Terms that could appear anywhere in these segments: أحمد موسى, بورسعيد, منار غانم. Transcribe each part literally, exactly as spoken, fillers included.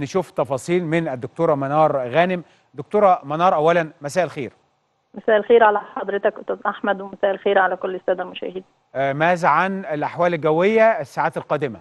نشوف تفاصيل من الدكتورة منار غانم. دكتورة منار، أولا مساء الخير. مساء الخير على حضرتك أستاذ أحمد، ومساء الخير على كل السادة المشاهدين. ماذا عن الأحوال الجوية الساعات القادمة؟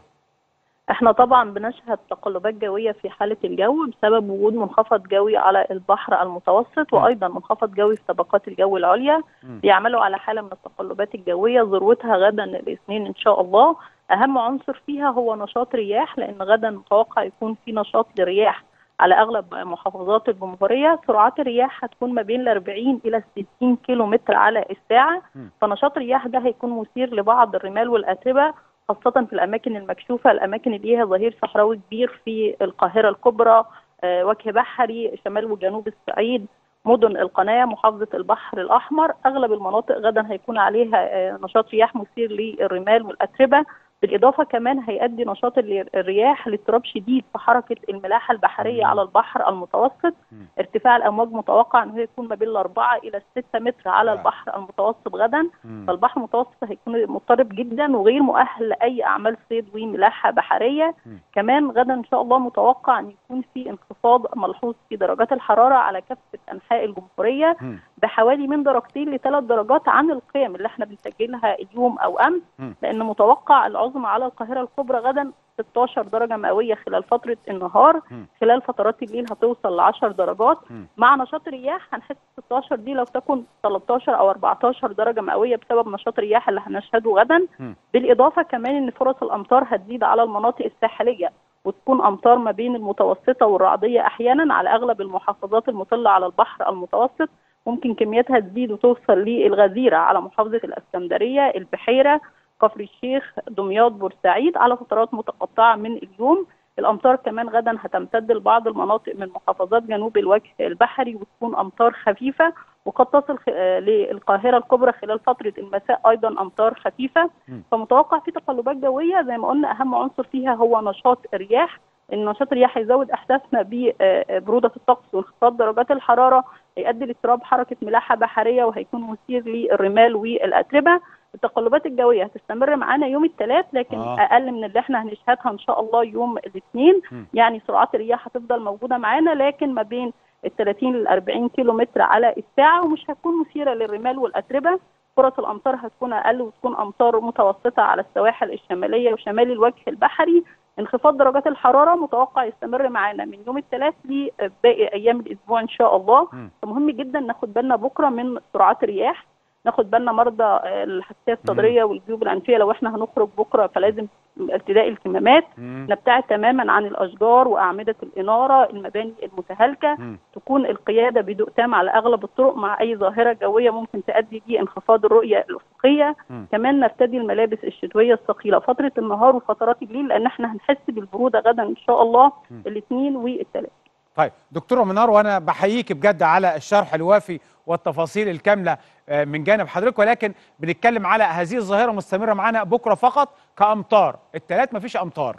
احنا طبعا بنشهد تقلبات جوية في حالة الجو بسبب وجود منخفض جوي على البحر المتوسط، وأيضا منخفض جوي في طبقات الجو العليا بيعملوا على حالة من التقلبات الجوية ذروتها غدا الاثنين إن شاء الله. أهم عنصر فيها هو نشاط رياح، لأن غدا متوقع يكون في نشاط لرياح على أغلب محافظات الجمهورية. سرعات الرياح هتكون ما بين ال أربعين إلى ستين كيلو متر على الساعة، فنشاط الرياح ده هيكون مثير لبعض الرمال والأتربة، خاصة في الأماكن المكشوفة، الأماكن اللي ليها ظهير صحراوي كبير في القاهرة الكبرى، وجه بحري، شمال وجنوب الصعيد، مدن القناة، محافظة البحر الأحمر. أغلب المناطق غدا هيكون عليها نشاط رياح مثير للرمال والأتربة. بالإضافة كمان هيؤدي نشاط الرياح لاضطراب شديد في حركة الملاحة البحرية على البحر المتوسط. ارتفاع الأمواج متوقع أنه يكون ما بين الأربعة إلى الستة متر على البحر المتوسط غدا، فالبحر المتوسط هيكون مضطرب جدا وغير مؤهل لأي أعمال صيد وملاحة بحرية. كمان غدا إن شاء الله متوقع أن يكون في انخفاض ملحوظ في درجات الحرارة على كافة أنحاء الجمهورية بحوالي من درجتين لثلاث درجات عن القيم اللي احنا بنسجلها اليوم أو أمس، لأن متوقع العظم على القاهرة الكبرى غدا ستاشر درجة مئوية خلال فترة النهار، خلال فترات الليل هتوصل ل عشر درجات، مع نشاط رياح هنحس ستاشر دي لو تكون تلتاشر أو أربعتاشر درجة مئوية بسبب نشاط الرياح اللي هنشهده غدا. بالإضافة كمان إن فرص الأمطار هتزيد على المناطق الساحلية، وتكون أمطار ما بين المتوسطة والرعدية أحيانا على أغلب المحافظات المطلة على البحر المتوسط، ممكن كمياتها تزيد وتوصل للغزيرة على محافظة الإسكندرية، البحيرة، كفر الشيخ، دمياط، بورسعيد على فترات متقطعه من اليوم. الامطار كمان غدا هتمتد لبعض المناطق من محافظات جنوب الوجه البحري، وتكون امطار خفيفه، وقد تصل للقاهره الكبرى خلال فتره المساء ايضا امطار خفيفه. فمتوقع في تقلبات جويه زي ما قلنا، اهم عنصر فيها هو نشاط الرياح. ان نشاط الرياح هيزود احساسنا ببروده في الطقس وانخفاض درجات الحراره، هيؤدي لاضطراب حركه ملاحه بحريه وهيكون مثير للرمال والاتربه. التقلبات الجويه هتستمر معانا يوم الثلاث، لكن آه. اقل من اللي احنا هنشهدها ان شاء الله يوم الاثنين. يعني سرعات الرياح هتفضل موجوده معانا، لكن ما بين ال ثلاثين لل أربعين كيلو متر على الساعه، ومش هتكون مثيره للرمال والاتربه. فرص الامطار هتكون اقل، وتكون امطار متوسطه على السواحل الشماليه وشمال الوجه البحري. انخفاض درجات الحراره متوقع يستمر معانا من يوم الثلاث لباقي ايام الاسبوع ان شاء الله. م. فمهم جدا ناخد بالنا بكره من سرعات الرياح، ناخد بالنا مرضى الحساسيه الصدريه والجيوب الانفيه، لو احنا هنخرج بكره فلازم ارتداء الكمامات، نبتعد تماما عن الاشجار واعمده الاناره، المباني المتهالكه، تكون القياده بدؤ تام على اغلب الطرق مع اي ظاهره جويه ممكن تؤدي لانخفاض الرؤيه الافقيه. كمان نرتدي الملابس الشتويه الثقيله فتره النهار وفترات الليل، لان احنا هنحس بالبروده غدا ان شاء الله الاثنين والثلاث. طيب دكتوره منار، وانا بحييك بجد على الشرح الوافي والتفاصيل الكامله من جانب حضرتك، ولكن بنتكلم على هذه الظاهره مستمره معانا بكره فقط كامطار، الثلاث مفيش امطار.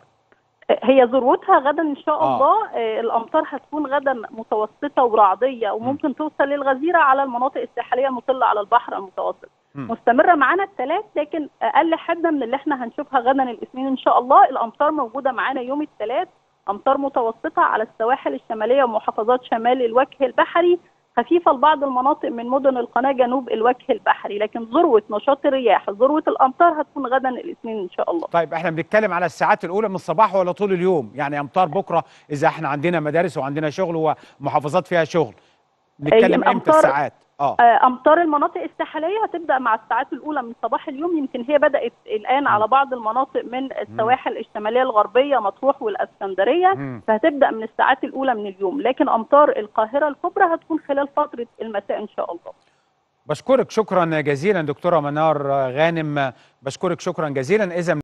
هي ذروتها غدا ان شاء آه. الله. الامطار هتكون غدا متوسطه ورعديه، وممكن توصل للغزيره على المناطق الساحليه المطله على البحر المتوسط. م. مستمره معانا الثلاث، لكن اقل حده من اللي احنا هنشوفها غدا الاثنين ان شاء الله. الامطار موجوده معانا يوم الثلاث، امطار متوسطه على السواحل الشماليه ومحافظات شمال الوجه البحري، خفيفه لبعض المناطق من مدن القناه جنوب الوجه البحري، لكن ذروه نشاط الرياح، ذروه الامطار هتكون غدا الاثنين ان شاء الله. طيب احنا بنتكلم على الساعات الاولى من الصباح ولا طول اليوم؟ يعني امطار بكره اذا احنا عندنا مدارس وعندنا شغل ومحافظات فيها شغل، بنتكلم امتى الساعات؟ اه امطار المناطق الساحليه هتبدا مع الساعات الاولى من صباح اليوم، يمكن هي بدات الان على بعض المناطق من السواحل الشماليه الغربيه، مطروح والاسكندريه، فهتبدا من الساعات الاولى من اليوم، لكن امطار القاهره الكبرى هتكون خلال فتره المساء ان شاء الله. بشكرك شكرا جزيلا دكتوره منار غانم، بشكرك شكرا جزيلا. اذا